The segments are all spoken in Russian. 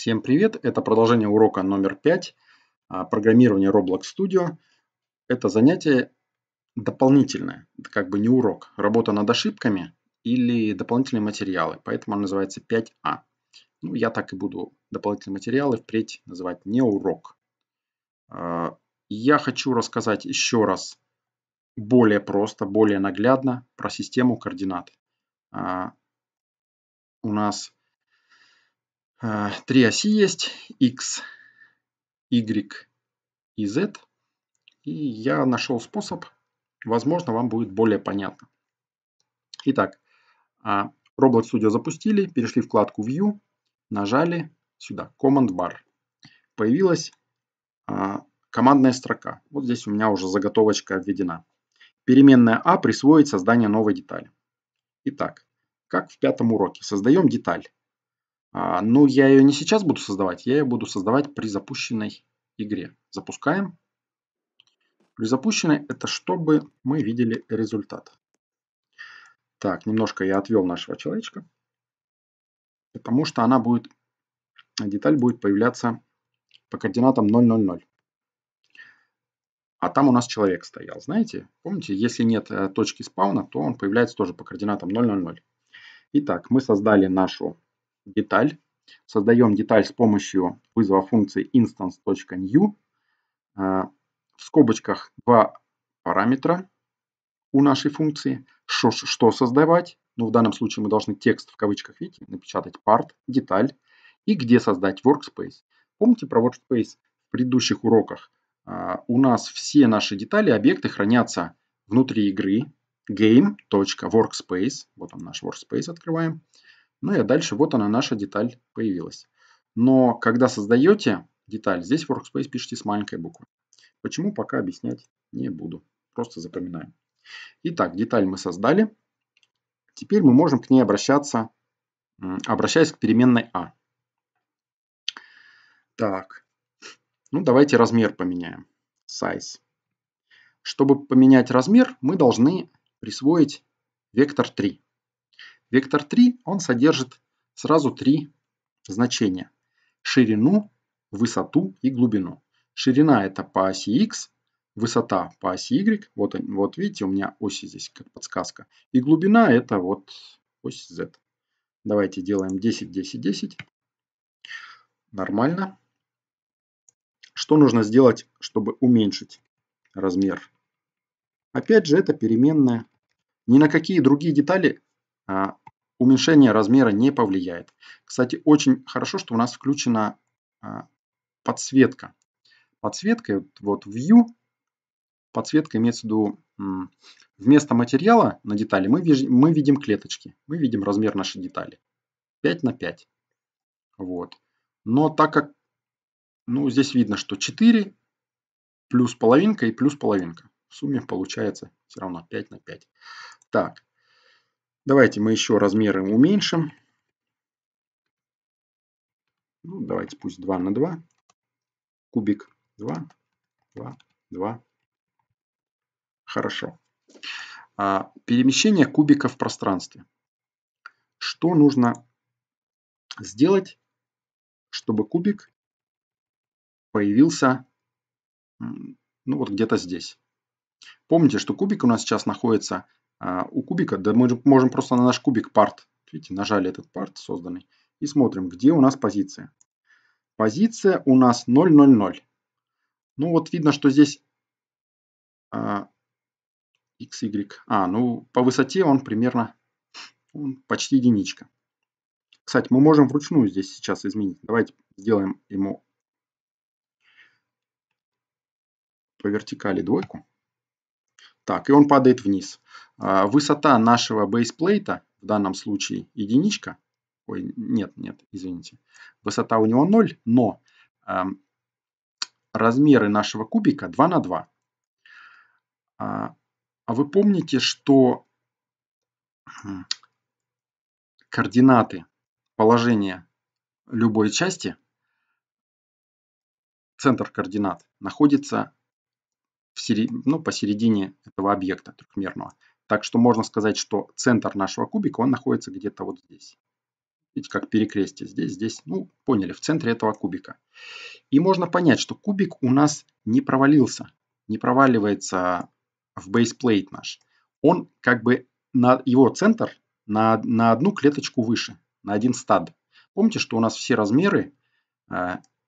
Всем привет! Это продолжение урока номер 5 программирование Roblox Studio. Это занятие дополнительное, это как бы не урок, работа над ошибками или дополнительные материалы, поэтому он называется 5А. Ну, я так и буду дополнительные материалы впредь называть не урок. Я хочу рассказать еще раз более просто, более наглядно про систему координат. У нас три оси есть: X, Y и Z. И я нашел способ, возможно, вам будет более понятно. Итак, Roblox Studio запустили, перешли в вкладку View, нажали сюда Command Bar. Появилась командная строка. Вот здесь у меня уже заготовочка введена. Переменная А присвоит создание новой детали. Итак, как в пятом уроке, создаем деталь. Но я ее не сейчас буду создавать, я ее буду создавать при запущенной игре. Запускаем. При запущенной — это чтобы мы видели результат. Так, немножко я отвел нашего человечка, потому что она будет, деталь будет появляться по координатам 0,0,0. А там у нас человек стоял, знаете? Помните, если нет точки спауна, то он появляется тоже по координатам 0,0,0. Итак, мы создали нашу деталь. Создаем деталь с помощью вызова функции instance.new. В скобочках два параметра у нашей функции. Что создавать? Ну, в данном случае мы должны текст в кавычках, видите, напечатать part, деталь. И где создать workspace. Помните про workspace в предыдущих уроках? У нас все наши детали, объекты хранятся внутри игры. Game.workspace. Вот он, наш workspace, открываем. Ну и дальше вот она, наша деталь появилась. Но когда создаете деталь, здесь workspace пишите с маленькой буквы. Почему, пока объяснять не буду. Просто запоминаем. Итак, деталь мы создали. Теперь мы можем к ней обращаться, обращаясь к переменной А. Так. Ну, давайте размер поменяем. Size. Чтобы поменять размер, мы должны присвоить Vector3. Vector3, он содержит сразу три значения. Ширину, высоту и глубину. Ширина — это по оси X, высота по оси Y. Вот видите, у меня оси здесь как подсказка. И глубина — это вот ось Z. Давайте делаем 10, 10, 10. Нормально. Что нужно сделать, чтобы уменьшить размер? Опять же, это переменная. Ни на какие другие детали уменьшение размера не повлияет. Кстати, очень хорошо, что у нас включена подсветка. Подсветка, вот View, подсветка имеется в виду, вместо материала на детали мы видим клеточки. Мы видим размер нашей детали. 5 на 5. Вот. Но так как, ну, здесь видно, что 4 плюс половинка и плюс половинка. В сумме получается все равно 5 на 5. Так. Давайте мы еще размеры уменьшим. Ну, давайте пусть 2 на 2. Кубик 2, 2, 2. Хорошо. Перемещение кубика в пространстве. Что нужно сделать, чтобы кубик появился, ну, вот где-то здесь? Помните, что кубик у нас сейчас находится... У кубика, да, мы можем просто на наш кубик part, видите, нажали этот part созданный, и смотрим, где у нас позиция. Позиция у нас 0,0,0. Ну вот видно, что здесь x, y. Ну по высоте он примерно, почти единичка. Кстати, мы можем вручную здесь сейчас изменить. Давайте сделаем ему по вертикали двойку. Так, и он падает вниз. Высота нашего бейсплейта, в данном случае единичка. Ой, нет, нет, извините. Высота у него 0, но размеры нашего кубика 2 на 2. А вы помните, что координаты положения любой части, центр координат, находится посередине этого объекта трехмерного. Так что можно сказать, что центр нашего кубика, он находится где-то вот здесь. Видите, как перекрестие здесь, здесь. Ну, поняли, в центре этого кубика. И можно понять, что кубик у нас не провалился, не проваливается в бейсплейт наш. Он как бы, на его центр на одну клеточку выше, на один стад. Помните, что у нас все размеры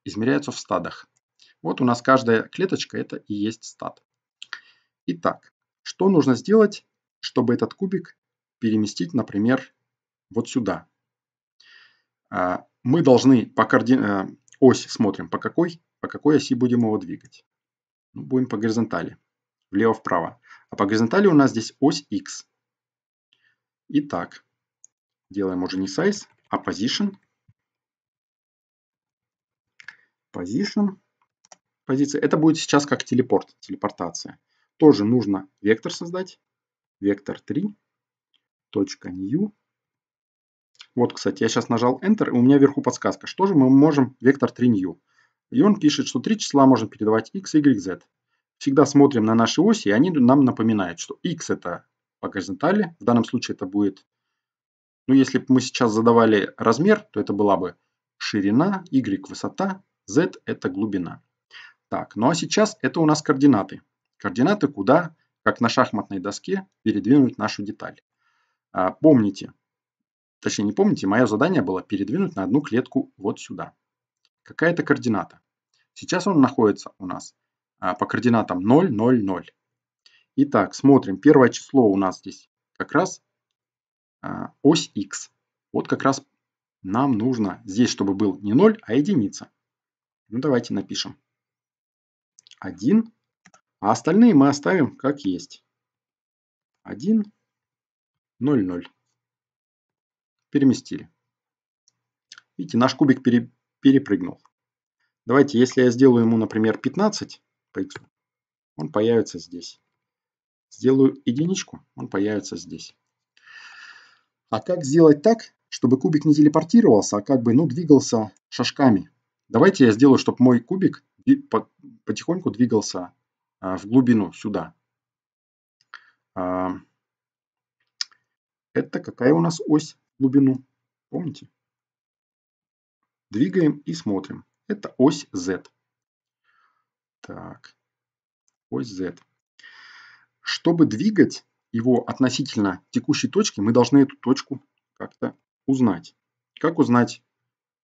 измеряются в стадах. Вот у нас каждая клеточка, это и есть стад. Итак, что нужно сделать, чтобы этот кубик переместить, например, вот сюда? Мы должны по оси смотрим, по какой оси будем его двигать. Ну, будем по горизонтали, влево-вправо. А по горизонтали у нас здесь ось X. Итак, делаем уже не size, а position. Position. Позиция. Это будет сейчас как телепорт, телепортация. Тоже нужно вектор создать. Vector3.new. Вот, кстати, я сейчас нажал Enter, и у меня вверху подсказка. Что же мы можем Vector3new? И он пишет, что три числа можно передавать x, y, z. Всегда смотрим на наши оси, и они нам напоминают, что x это по горизонтали. В данном случае это будет... Ну, если бы мы сейчас задавали размер, то это была бы ширина, y высота, z это глубина. Так, ну а сейчас это у нас координаты. Координаты, куда, как на шахматной доске, передвинуть нашу деталь. Помните, точнее не помните, мое задание было передвинуть на одну клетку вот сюда. Какая-то координата. Сейчас он находится у нас по координатам 0, 0, 0. Итак, смотрим. Первое число у нас здесь как раз ось X. Вот как раз нам нужно здесь, чтобы был не 0, а единица. Ну давайте напишем. 1. А остальные мы оставим как есть. 1, 0, 0. Переместили. Видите, наш кубик перепрыгнул. Давайте, если я сделаю ему, например, 15 по X, он появится здесь. Сделаю единичку, он появится здесь. А как сделать так, чтобы кубик не телепортировался, а как бы, ну, двигался шажками? Давайте я сделаю, чтобы мой кубик потихоньку двигался в глубину сюда. Это какая у нас ось в глубину? Помните? Двигаем и смотрим. Это ось Z. Так. Ось Z. Чтобы двигать его относительно текущей точки, мы должны эту точку как-то узнать. Как узнать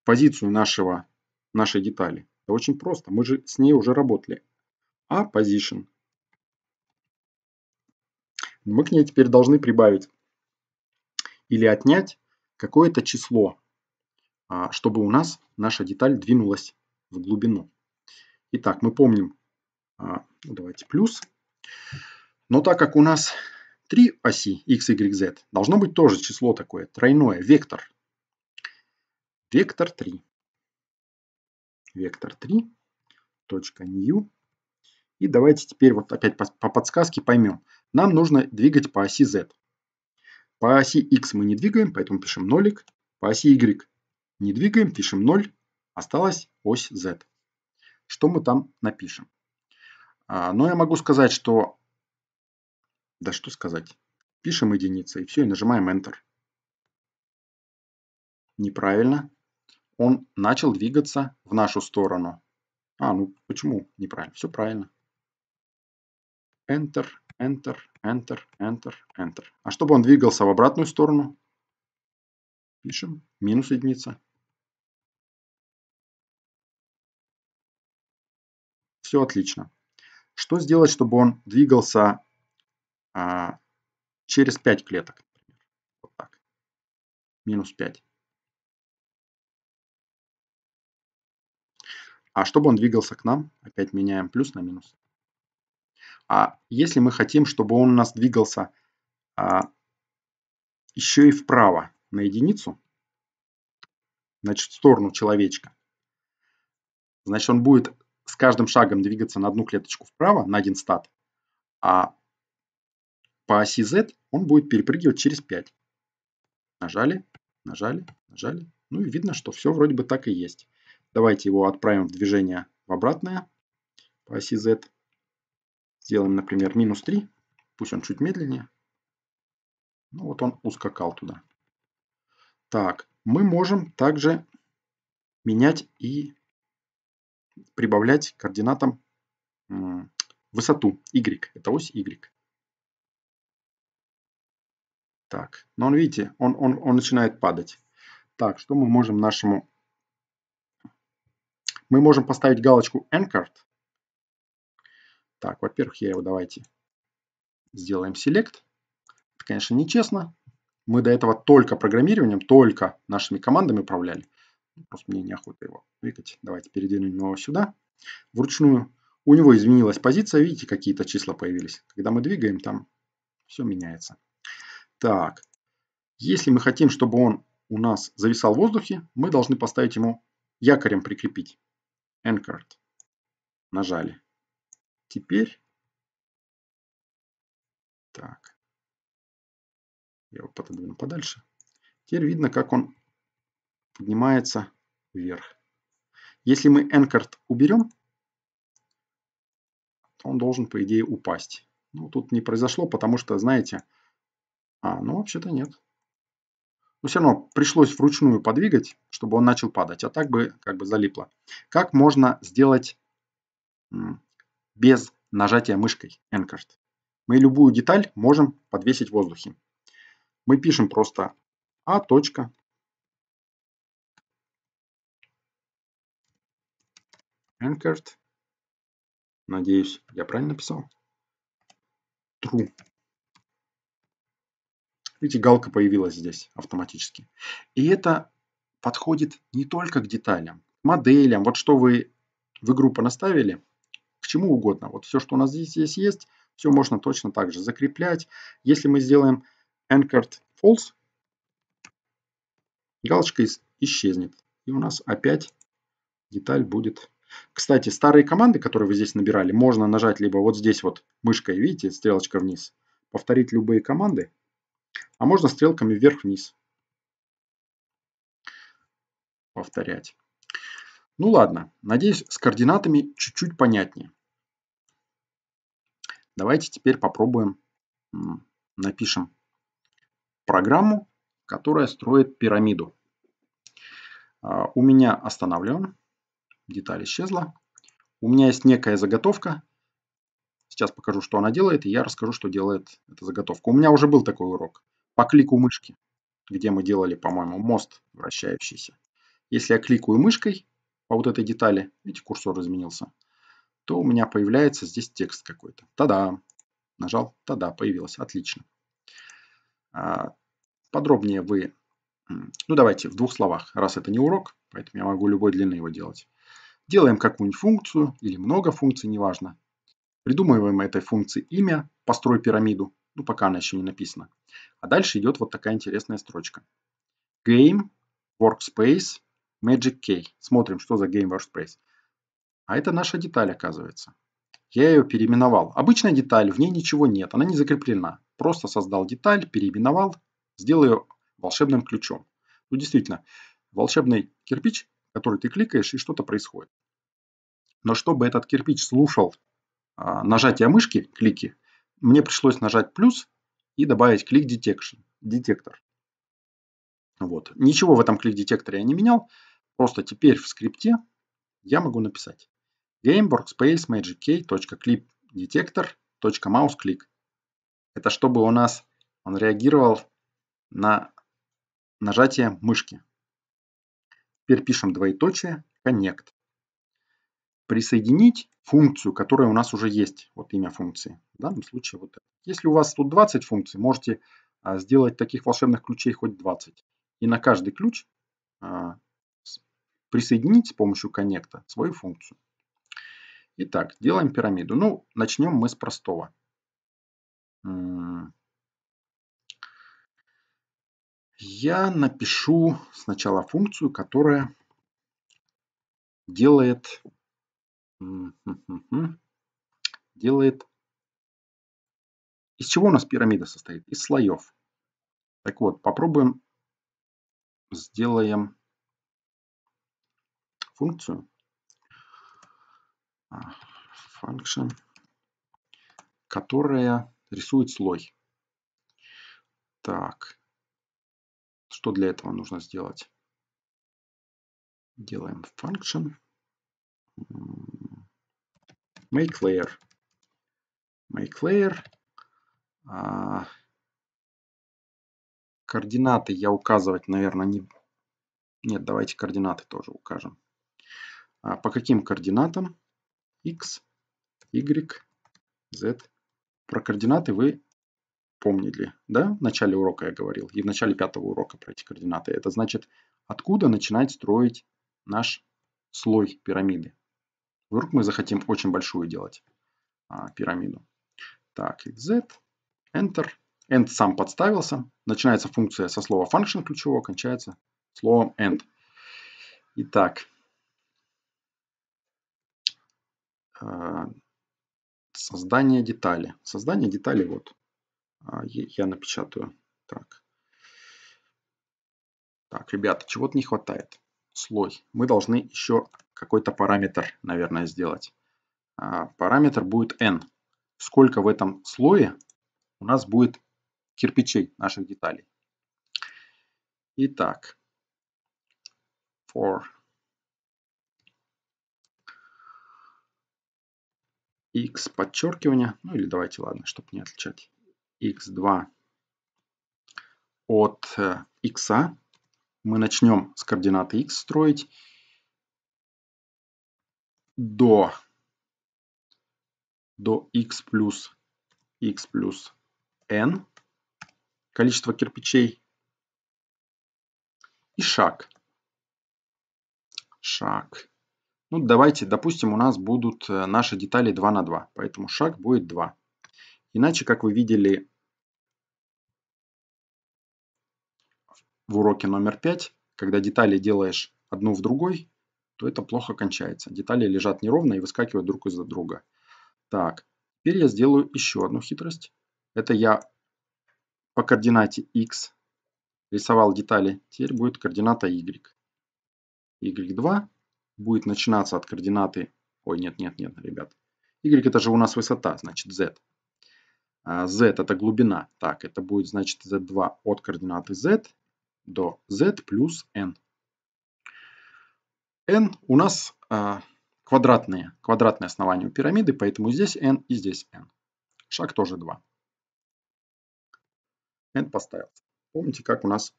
позицию нашей детали? Это очень просто. Мы же с ней уже работали. А position. Мы к ней теперь должны прибавить или отнять какое-то число, чтобы у нас наша деталь двинулась в глубину. Итак, мы помним, давайте плюс. Но так как у нас три оси x, y, z, должно быть тоже число такое, тройное, вектор. Vector3. Vector3.new. И давайте теперь вот опять по подсказке поймем. Нам нужно двигать по оси z. По оси x мы не двигаем, поэтому пишем нолик. По оси y не двигаем, пишем 0. Осталась ось z. Что мы там напишем? Но я могу сказать, что... Да что сказать? Пишем единицы и все, и нажимаем Enter. Неправильно. Он начал двигаться в нашу сторону. А, ну почему неправильно? Все правильно. Enter, Enter, Enter, Enter, Enter. А чтобы он двигался в обратную сторону, пишем минус единица. Все отлично. Что сделать, чтобы он двигался через 5 клеток? Вот так. Минус 5. А чтобы он двигался к нам, опять меняем плюс на минус. А если мы хотим, чтобы он у нас двигался еще и вправо на единицу, значит, в сторону человечка, значит, он будет с каждым шагом двигаться на одну клеточку вправо, на один стад, а по оси Z он будет перепрыгивать через 5. Нажали, нажали, нажали. Ну и видно, что все вроде бы так и есть. Давайте его отправим в движение в обратное по оси Z. Сделаем, например, минус 3. Пусть он чуть медленнее. Ну вот он ускакал туда. Так, мы можем также менять и прибавлять координатам высоту y. Это ось y. Так, но он, видите, он начинает падать. Так, что мы можем нашему... Мы можем поставить галочку Anchored. Так, во-первых, я его давайте сделаем Select. Это, конечно, нечестно. Мы до этого только программированием, только нашими командами управляли. Просто мне неохота его двигать. Давайте передвинем его сюда. Вручную. У него изменилась позиция. Видите, какие-то числа появились. Когда мы двигаем, там все меняется. Так, если мы хотим, чтобы он у нас зависал в воздухе, мы должны поставить ему якорем прикрепить. Anchored. Нажали. Теперь. Так. Я его пододвину подальше. Теперь видно, как он поднимается вверх. Если мы Anchored уберем, то он должен, по идее, упасть. Ну, тут не произошло, потому что, знаете... А, ну вообще-то нет. Но все равно пришлось вручную подвигать, чтобы он начал падать. А так бы как бы залипло. Как можно сделать без нажатия мышкой Anchored? Мы любую деталь можем подвесить в воздухе. Мы пишем просто А. Anchored. Надеюсь, я правильно написал. True. Видите, галка появилась здесь автоматически. И это подходит не только к деталям, к моделям. Вот что вы в игру понаставили, к чему угодно. Вот все, что у нас здесь есть, все можно точно так же закреплять. Если мы сделаем Anchored False, галочка исчезнет. И у нас опять деталь будет... Кстати, старые команды, которые вы здесь набирали, можно нажать либо вот здесь вот мышкой, видите, стрелочка вниз, повторить любые команды. А можно стрелками вверх-вниз повторять. Ну ладно, надеюсь, с координатами чуть-чуть понятнее. Давайте теперь попробуем, напишем программу, которая строит пирамиду. У меня останавливаем. Деталь исчезла. У меня есть некая заготовка. Сейчас покажу, что она делает, и я расскажу, что делает эта заготовка. У меня уже был такой урок по клику мышки, где мы делали, по-моему, мост вращающийся. Если я кликаю мышкой по вот этой детали, видите, курсор изменился, то у меня появляется здесь текст какой-то. Та-да! Нажал, та-да, появилось. Отлично. Подробнее вы... Ну, давайте в двух словах, раз это не урок, поэтому я могу любой длины его делать. Делаем какую-нибудь функцию или много функций, неважно. Придумываем этой функции имя, построй пирамиду, ну пока она еще не написана. А дальше идет вот такая интересная строчка. Game, Workspace, MagicKey. Смотрим, что за Game, Workspace. А это наша деталь, оказывается. Я ее переименовал. Обычная деталь, в ней ничего нет, она не закреплена. Просто создал деталь, переименовал, сделал ее волшебным ключом. Ну действительно, волшебный кирпич, который ты кликаешь, и что-то происходит. Но чтобы этот кирпич слушал нажатие мышки, клики, мне пришлось нажать плюс и добавить клик-детектор. Вот. Ничего в этом клик-детекторе я не менял. Просто теперь в скрипте я могу написать game workspace magic.click-detector.mouse-click. Это чтобы у нас он реагировал на нажатие мышки. Теперь пишем двоеточие connect. Присоединить функцию, которая у нас уже есть. Вот имя функции. В данном случае вот это. Если у вас тут 20 функций, можете сделать таких волшебных ключей хоть 20. И на каждый ключ присоединить с помощью коннекта свою функцию. Итак, делаем пирамиду. Ну, начнем мы с простого. Я напишу сначала функцию, которая делает... Из чего у нас пирамида состоит? Из слоев. Так вот, попробуем. Сделаем функцию. Function. Которая рисует слой. Так. Что для этого нужно сделать? делаем function make layer. Координаты я указывать, наверное, не... Нет, давайте координаты тоже укажем. По каким координатам? X, Y, Z. Про координаты вы помнили, да? В начале урока я говорил. И в начале 5-го урока про эти координаты. Это значит, откуда начинать строить наш слой пирамиды. Вдруг мы захотим очень большую делать пирамиду. Так, Z, Enter. End сам подставился. Начинается функция со слова function ключевого, кончается словом end. Итак, создание детали. Создание детали вот. Я напечатаю. Так, ребята, чего-то не хватает. Слой. Мы должны еще какой-то параметр, наверное, сделать. Параметр будет n. Сколько в этом слое у нас будет кирпичей наших деталей. Итак. For x подчеркивание, ну или давайте, ладно, чтобы не отличать, x2 от x. Мы начнем с координаты x строить до x плюс n количество кирпичей и шаг. Ну, давайте, допустим, у нас будут наши детали 2 на 2. Поэтому шаг будет 2. Иначе, как вы видели в уроке номер 5, когда детали делаешь одну в другой, то это плохо кончается. Детали лежат неровно и выскакивают друг из-за друга. Так, теперь я сделаю еще одну хитрость. Это я по координате x рисовал детали. Теперь будет координата y. y2 будет начинаться от координаты... Ой, нет, ребят. Y это же у нас высота, значит z. Z это глубина. Так, это будет, значит, z2 от координаты z до z плюс n. n у нас квадратное основание у пирамиды, поэтому здесь n и здесь n. Шаг тоже 2. n поставился. Помните, как у нас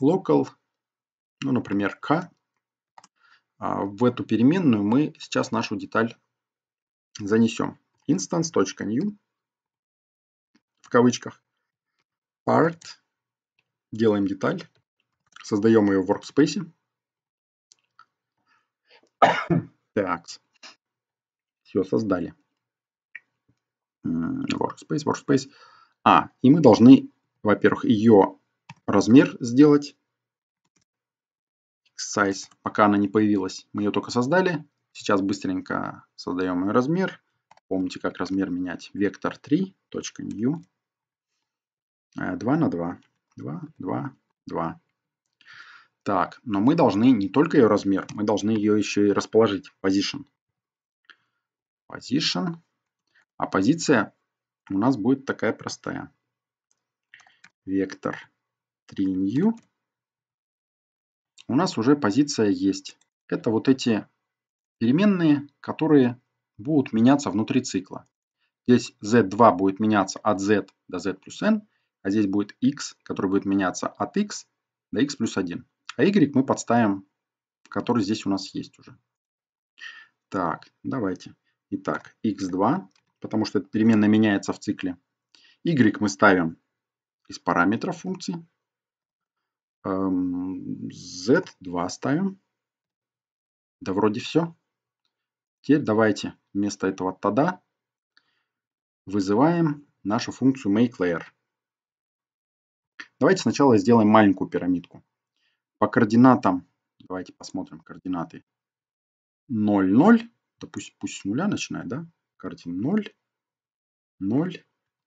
local, ну, например, k. В эту переменную мы сейчас нашу деталь занесем. Instance.new в кавычках part. Делаем деталь. Создаем ее в Workspace. Так. Все, создали. Workspace. И мы должны, во-первых, ее размер сделать. Size, пока она не появилась, мы ее только создали. Сейчас быстренько создаем ее размер. Помните, как размер менять. Vector3.new 2 на 2. 2, 2, 2. Так, но мы должны не только ее размер, мы должны ее еще и расположить. Position. А позиция у нас будет такая простая. Vector3new. У нас уже позиция есть. Это вот эти переменные, которые будут меняться внутри цикла. Здесь z2 будет меняться от z до z плюс n, а здесь будет x, который будет меняться от x до x плюс 1. А y мы подставим, который здесь у нас есть уже. Так, давайте. Итак, x2, потому что эта переменная меняется в цикле. Y мы ставим из параметров функции. Z2 ставим. Да вроде все. Теперь давайте вместо этого тогда вызываем нашу функцию makeLayer. Давайте сначала сделаем маленькую пирамидку. По координатам, давайте посмотрим координаты. 0, 0. Да пусть с нуля начинает, да? Координ 0, 0,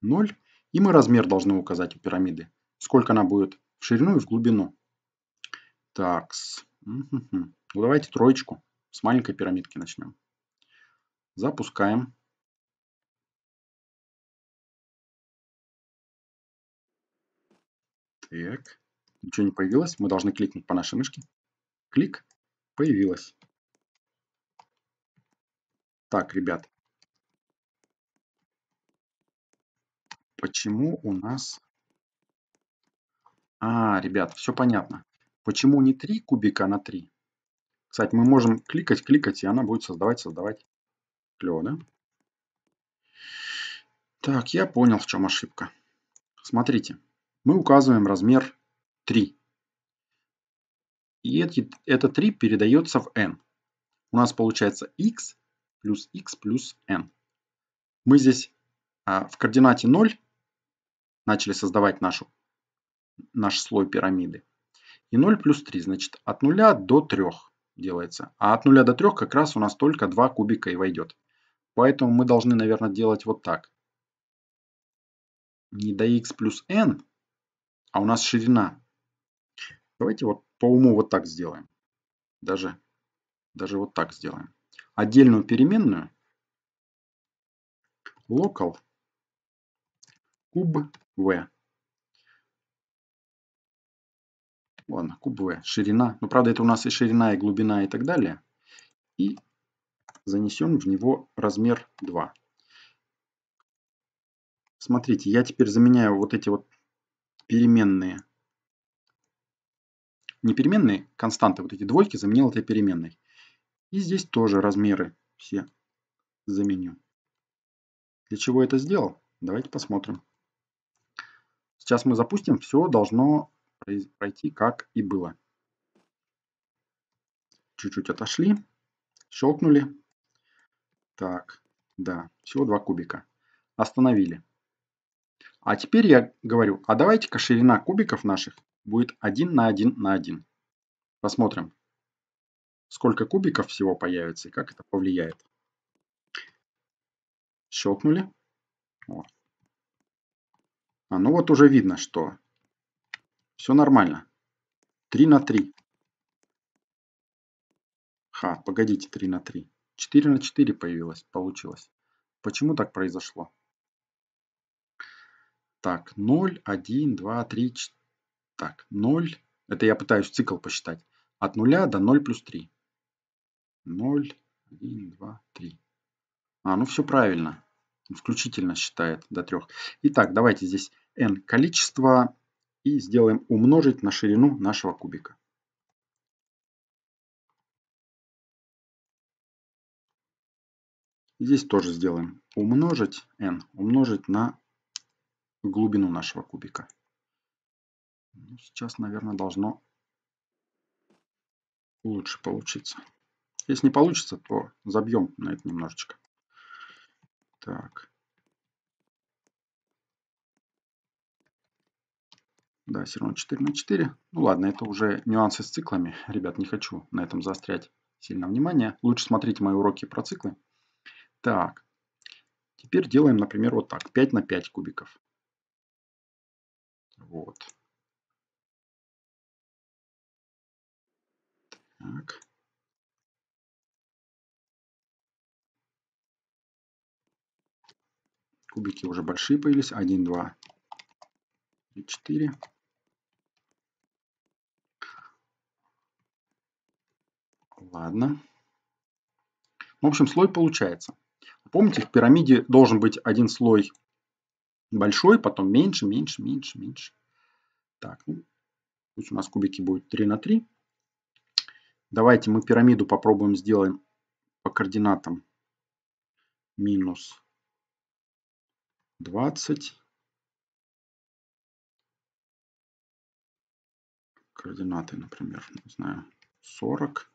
0. И мы размер должны указать у пирамиды. Сколько она будет? В ширину и в глубину. Так. Ну, давайте троечку. С маленькой пирамидки начнем. Запускаем. Так. Ничего не появилось. Мы должны кликнуть по нашей мышке. клик, появилось. Так, ребят, почему у нас... ребят, все понятно. Почему не 3 кубика, а на 3? Кстати, мы можем кликать, кликать, и она будет создавать, создавать. Клево, да? Так, я понял, в чем ошибка. Смотрите, мы указываем размер 3. И это 3 передается в n. У нас получается x плюс n. Мы здесь в координате 0 начали создавать наш слой пирамиды. И 0 плюс 3, значит, от 0 до 3 делается. А от 0 до 3 как раз у нас только 2 кубика и войдет. Поэтому мы должны, наверное, делать вот так. Не до x плюс n, а у нас ширина. Давайте вот по уму вот так сделаем. Даже вот так сделаем. Отдельную переменную local куб v. Ладно, куб v, ширина. Ну, правда, это у нас и ширина, и глубина, и так далее. И занесем в него размер 2. Смотрите, я теперь заменяю вот эти вот переменные. Не переменные, константы, вот эти двойки заменил этой переменной. И здесь тоже размеры все заменю. Для чего это сделал? Давайте посмотрим. Сейчас мы запустим, все должно пройти как и было. Чуть-чуть отошли, щелкнули. Так, да, всего 2 кубика. Остановили. А теперь я говорю, а давайте-ка ширина кубиков наших будет 1 на 1 на 1. Посмотрим, сколько кубиков всего появится и как это повлияет. Щелкнули. О. Ну вот уже видно, что все нормально. 3 на 3. Ха, погодите, 3 на 3. 4 на 4 появилось, получилось. Почему так произошло? Так, 0, 1, 2, 3, 4. Так, 0. Это я пытаюсь цикл посчитать. От 0 до 0 плюс 3. 0, 1, 2, 3. Ну все правильно. Включительно считает до 3. Итак, давайте здесь n количество... И сделаем умножить на ширину нашего кубика. Здесь тоже сделаем умножить n, умножить на глубину нашего кубика. Сейчас, наверное, должно лучше получиться. Если не получится, то забьем на это немножечко. Так. Да, все равно 4 на 4. Ну ладно, это уже нюансы с циклами. Ребят, не хочу на этом заострять сильно внимание. Лучше смотрите мои уроки про циклы. Так. Теперь делаем, например, вот так. 5 на 5 кубиков. Вот. Так. Кубики уже большие появились. 1, 2, 3, 4. Ладно. В общем, слой получается. Помните, в пирамиде должен быть один слой большой, потом меньше, меньше, меньше, меньше. Так, ну, пусть у нас кубики будут 3 на 3. Давайте мы пирамиду попробуем сделаем по координатам минус 20. Координаты, например, не знаю, 40.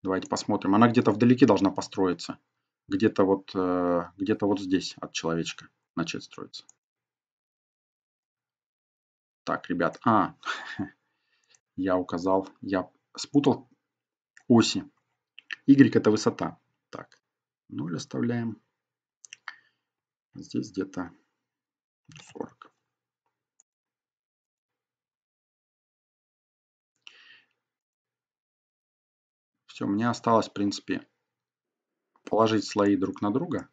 Давайте посмотрим. Она где-то вдалеке должна построиться. Где-то вот здесь от человечка начать строиться. Так, ребят. Я указал, я спутал оси. Y это высота. Так, 0 оставляем. Здесь где-то 40. Все, мне осталось, в принципе, положить слои друг на друга.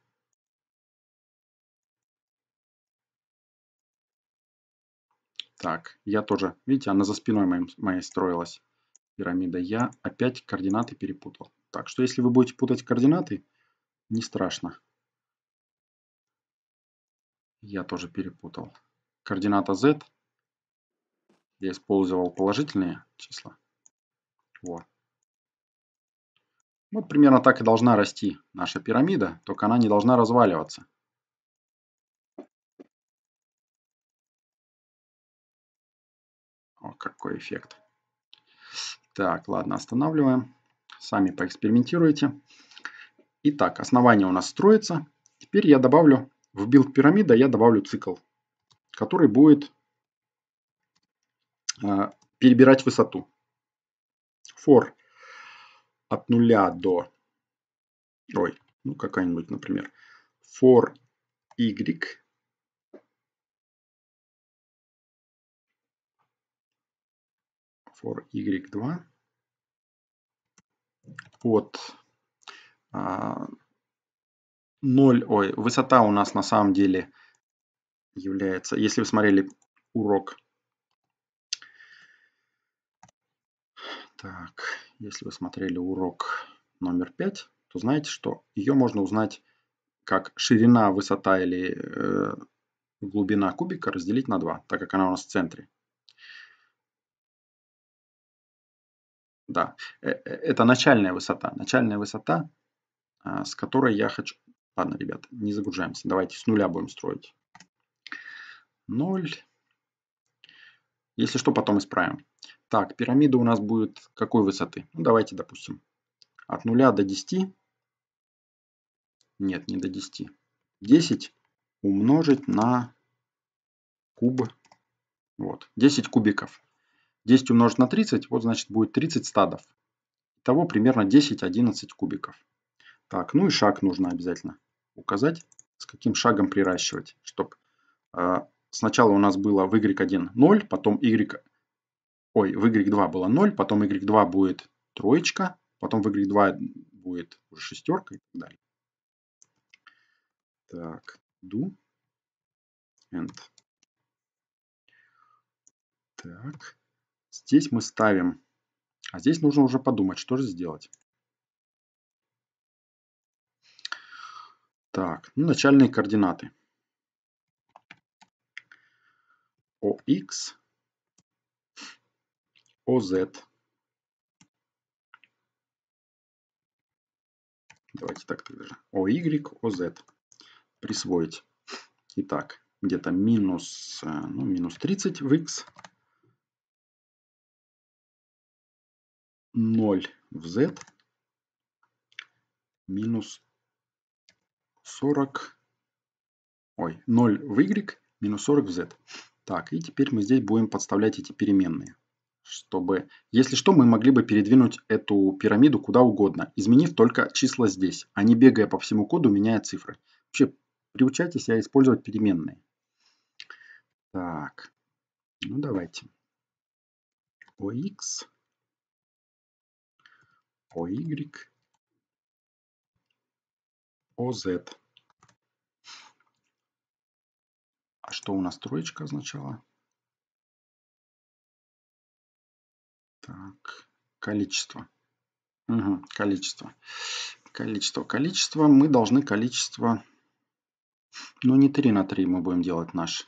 Так, я тоже, видите, она за спиной моей строилась. пирамида. Я опять координаты перепутал. Так что если вы будете путать координаты, не страшно. Я тоже перепутал. Координата Z. Я использовал положительные числа. Вот. Вот примерно так и должна расти наша пирамида, только она не должна разваливаться. О, какой эффект. Так, ладно, останавливаем. Сами поэкспериментируйте. Итак, основание у нас строится. Теперь я добавлю, в build пирамида я добавлю цикл, который будет перебирать высоту. For от 0 до... Ой, ну какая-нибудь, например. For y for y2 от 0... Ой, высота у нас на самом деле является... Если вы смотрели урок... Так, если вы смотрели урок номер 5, то знаете, что ее можно узнать как ширина, высота или глубина кубика разделить на 2, так как она у нас в центре. Да, это начальная высота. Начальная высота, с которой я хочу... Ладно, ребята, не загружаемся. Давайте с нуля будем строить. 0. Если что, потом исправим. Так, пирамида у нас будет какой высоты? Ну, давайте, допустим, от 0 до 10. Нет, не до 10. 10 умножить на куб. Вот, 10 кубиков. 10 умножить на 30, вот, значит, будет 30 стадов. Итого примерно 10-11 кубиков. Так, ну и шаг нужно обязательно указать, с каким шагом приращивать, чтобы сначала у нас было в y1 0, потом в y2 было 0, потом y2 будет троечка, потом в y2 будет уже шестерка и так далее. Так, do and. Так, здесь мы ставим, а здесь нужно уже подумать, что же сделать. Так, ну, начальные координаты. OX. ОЗ. Давайте так тогда же. ОY, ОЗ. Присвоить. Итак, где-то минус 30 в X. 0 в Z. Минус 40. Ой, 0 в Y, минус 40 в Z. Так, и теперь мы здесь будем подставлять эти переменные, чтобы, если что, мы могли бы передвинуть эту пирамиду куда угодно, изменив только числа здесь, а не бегая по всему коду, меняя цифры. Вообще, приучайте себя использовать переменные. Так, ну давайте. OX, OY, OZ. А что у нас троечка означала? Так, количество. Угу, количество. Количество. Мы должны количество... Ну, не 3 на 3 мы будем делать наш.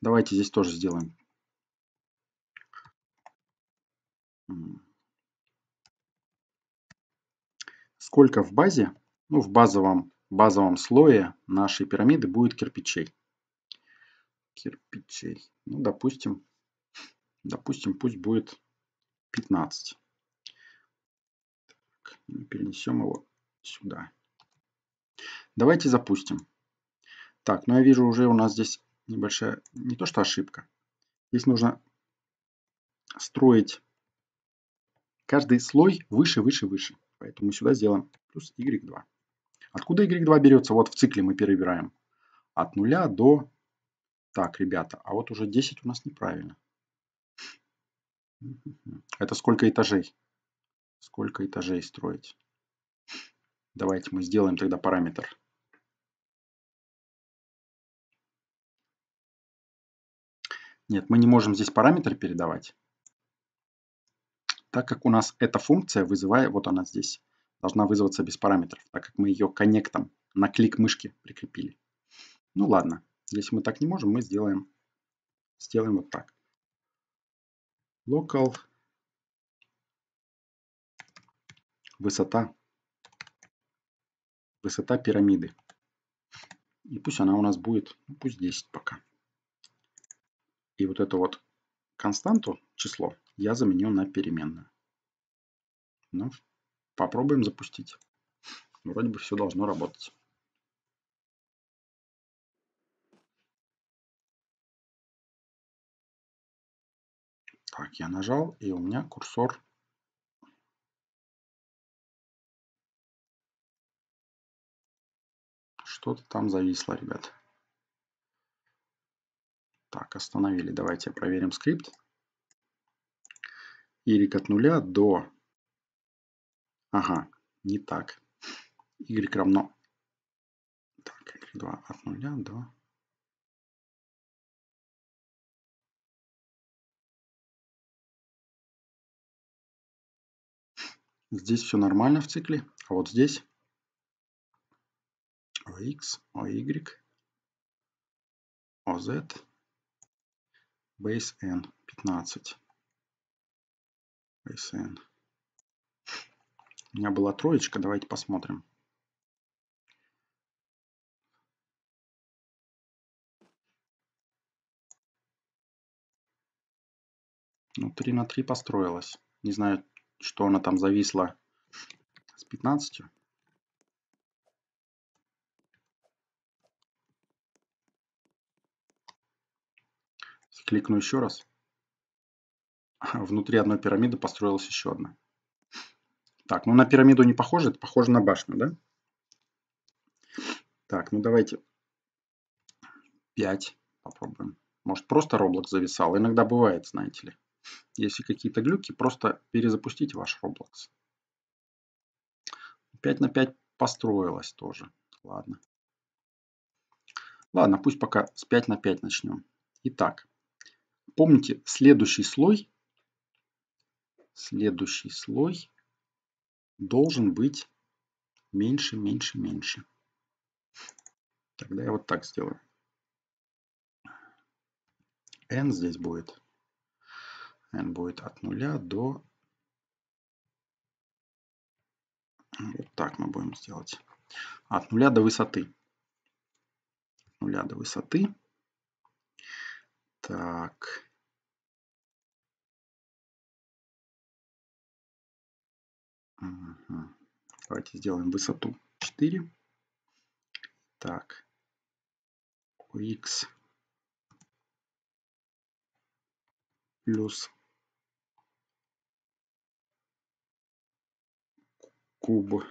Давайте здесь тоже сделаем. Сколько в базе? Ну, в базовом слое нашей пирамиды будет кирпичей. Ну, допустим, пусть будет 15. Так, перенесем его сюда. Давайте запустим. Так, ну я вижу, уже у нас здесь небольшая, не то что ошибка. Здесь нужно строить каждый слой выше, выше, выше. Поэтому сюда сделаем плюс y2. Откуда y2 берется? Вот в цикле мы перебираем. От 0 до... Так, ребята, а вот уже 10 у нас неправильно. Это сколько этажей? Сколько этажей строить? Давайте мы сделаем тогда параметр. Нет, мы не можем здесь параметр передавать. Так как у нас эта функция вызывает, вот она здесь, должна вызваться без параметров, так как мы ее коннектом на клик мышки прикрепили. Ну ладно, если мы так не можем, мы сделаем вот так. Local высота пирамиды. И пусть она у нас будет, ну, пусть 10 пока. И вот эту вот константу, число, я заменю на переменную. Ну, попробуем запустить. Вроде бы все должно работать. Так, я нажал, и у меня курсор. Что-то там зависло, ребят. Так, остановили. Давайте проверим скрипт. Y от 0 до... Ага, не так. Y равно... Так, Y2 от 0 до... Здесь все нормально в цикле. А вот здесь... OX, OY, OZ, base N 15. Base N. У меня была троечка, давайте посмотрим. Ну, 3 на 3 построилась. Не знаю, что она там зависла с 15. Кликну еще раз. Внутри одной пирамиды построилась еще одна. Так, ну на пирамиду не похоже, это похоже на башню, да? Так, ну давайте 5 попробуем. Может, просто Roblox зависал? Иногда бывает, знаете ли. Если какие-то глюки, просто перезапустите ваш Roblox. 5 на 5 построилась тоже. Ладно. Ладно, пусть пока с 5 на 5 начнем. Итак. Помните, следующий слой должен быть меньше, меньше, меньше. Тогда я вот так сделаю. N здесь будет. N будет от 0 до... Вот так мы будем сделать. От 0 до высоты. От 0 до высоты. Так... Угу. Давайте сделаем высоту 4. Так. OX плюс куб.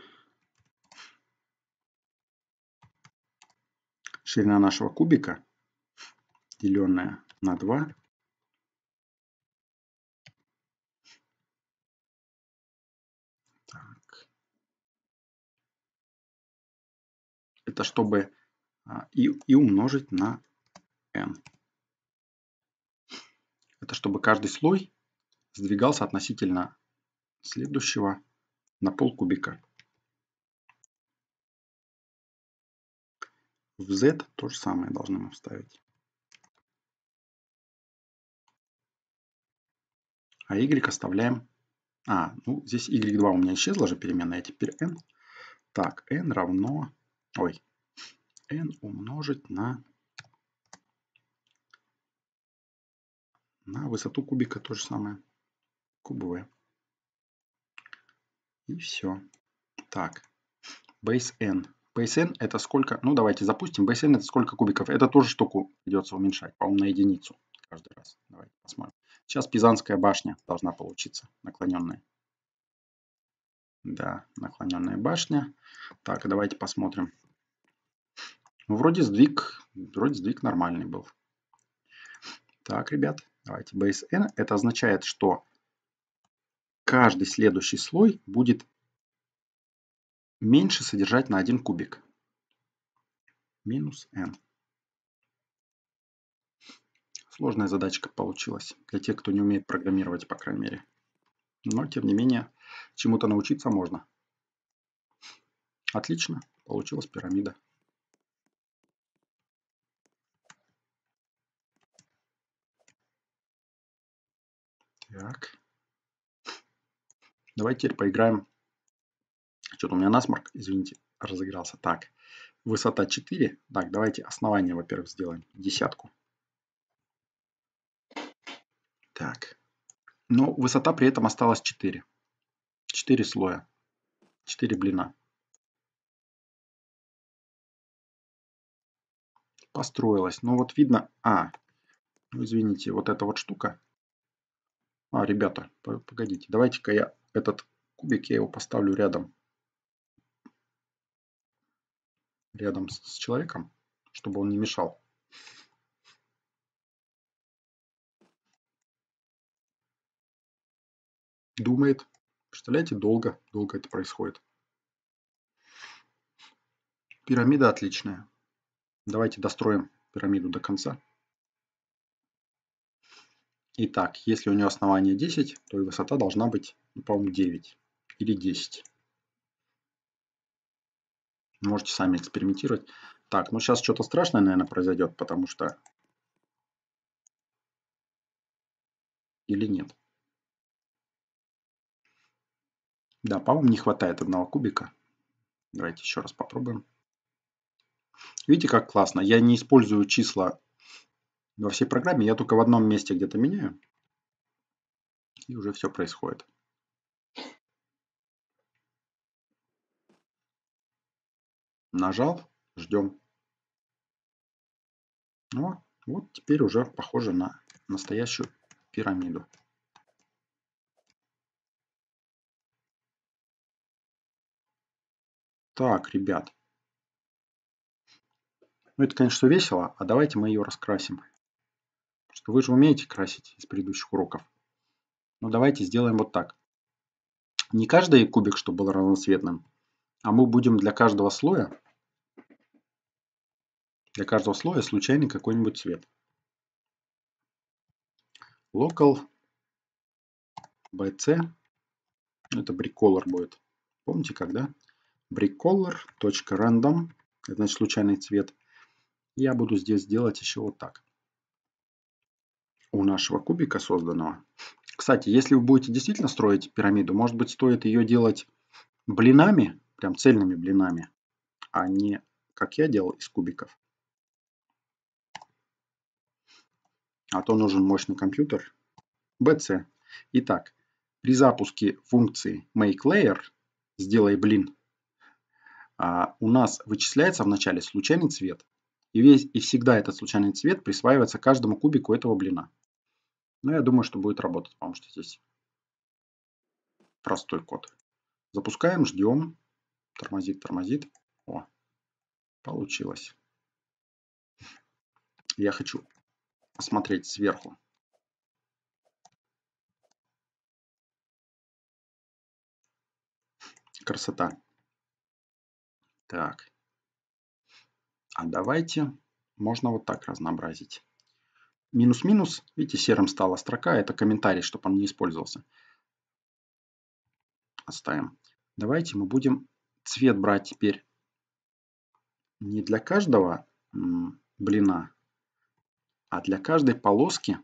Ширина нашего кубика, деленная на 2. Это чтобы и умножить на n. Это чтобы каждый слой сдвигался относительно следующего на полкубика. В z то же самое должны мы вставить. А y оставляем. А, ну здесь y2 у меня исчезла же переменная, а теперь n. Так, n равно... Ой, n умножить на высоту кубика, то же самое, куб v. И все. Так, base n. Base n это сколько, ну давайте запустим, base n это сколько кубиков. Это тоже штуку придется уменьшать, по-моему, на единицу каждый раз. Давайте посмотрим. Сейчас Пизанская башня должна получиться, наклоненная. Да, наклоненная башня. Так, давайте посмотрим. Ну, вроде сдвиг нормальный был. Так, ребят, давайте base n. Это означает, что каждый следующий слой будет меньше содержать на 1 кубик. Минус n. Сложная задачка получилась. Для тех, кто не умеет программировать, по крайней мере. Но, тем не менее, чему-то научиться можно. Отлично, получилась пирамида. Так. Давайте теперь поиграем. Что-то у меня насморк, извините, разыгрался. Так, высота 4. Так, давайте основание, во-первых, сделаем. 10. Так. Но высота при этом осталась 4. 4 слоя. 4 блина. Построилась. Но вот видно... А, извините, вот эта вот штука. А, ребята, погодите. Давайте-ка я этот кубик, я его поставлю рядом. Рядом с человеком, чтобы он не мешал. Думает. Представляете, долго это происходит. Пирамида отличная. Давайте достроим пирамиду до конца. Итак, если у нее основание 10, то и высота должна быть, ну, по-моему, 9 или 10. Можете сами экспериментировать. Так, ну сейчас что-то страшное, наверное, произойдет, потому что... Или нет? Да, по-моему, не хватает одного кубика. Давайте еще раз попробуем. Видите, как классно. Я не использую числа во всей программе. Я только в одном месте где-то меняю. И уже все происходит. Нажал. Ждем. Ну, вот теперь уже похоже на настоящую пирамиду. Так, ребят. Ну, это, конечно, весело, а давайте мы ее раскрасим. Потому что вы же умеете красить из предыдущих уроков. Ну, давайте сделаем вот так. Не каждый кубик, чтобы был разноцветным, а мы будем для каждого слоя случайный какой-нибудь цвет. Local BC. Это BrickColor будет. Помните, когда? BrickColor.random. Это значит случайный цвет. Я буду здесь делать еще вот так. У нашего кубика созданного. Кстати, если вы будете действительно строить пирамиду, может быть, стоит ее делать блинами, прям цельными блинами, а не, как я делал, из кубиков. А то нужен мощный компьютер. BC. Итак, при запуске функции makeLayer, сделай блин, у нас вычисляется вначале случайный цвет. И всегда этот случайный цвет присваивается каждому кубику этого блина. Но я думаю, что будет работать, потому что здесь простой код. Запускаем, ждем. Тормозит. О, получилось. Я хочу посмотреть сверху. Красота. Так. А давайте можно вот так разнообразить. Минус-минус. Видите, серым стала строка. Это комментарий, чтобы он не использовался. Оставим. Давайте мы будем цвет брать теперь не для каждого блина, а для каждой полоски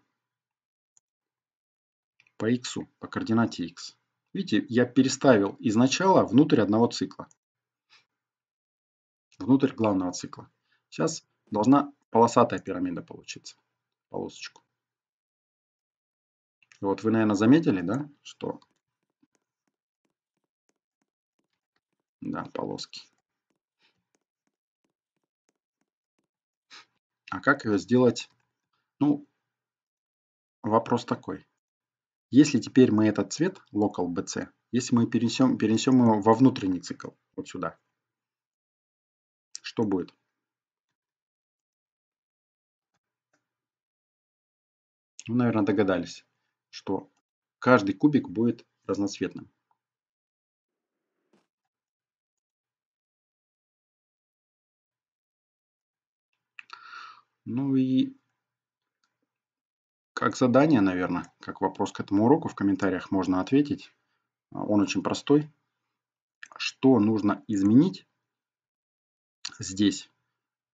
по x, по координате x. Видите, я переставил из начала внутрь одного цикла. Внутрь главного цикла. Сейчас должна полосатая пирамида получиться. Полосочку. И вот вы, наверное, заметили, да, что... Да, полоски. А как ее сделать? Ну, вопрос такой. Если теперь мы этот цвет, local BC, если мы перенесем его во внутренний цикл, вот сюда, что будет? Ну, наверное, догадались, что каждый кубик будет разноцветным. Ну и как задание, наверное, как вопрос к этому уроку в комментариях можно ответить. Он очень простой. Что нужно изменить здесь,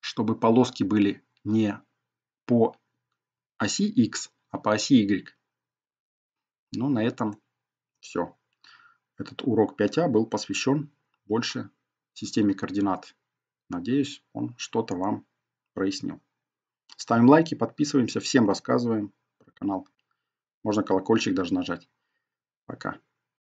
чтобы полоски были не по оси X, а по оси Y. Ну, на этом все. Этот урок 5А был посвящен больше системе координат. Надеюсь, он что-то вам прояснил. Ставим лайки, подписываемся, всем рассказываем про канал. Можно колокольчик даже нажать. Пока.